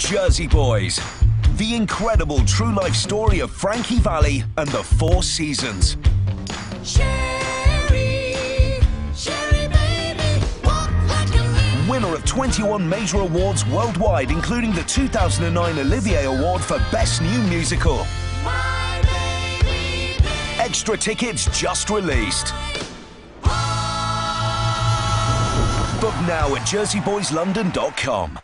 Jersey Boys. The incredible true life story of Frankie Valli and the Four Seasons. Winner of 21 major awards worldwide, including the 2009 Olivier Award for Best New Musical. Extra tickets just released. Book now at jerseyboyslondon.com.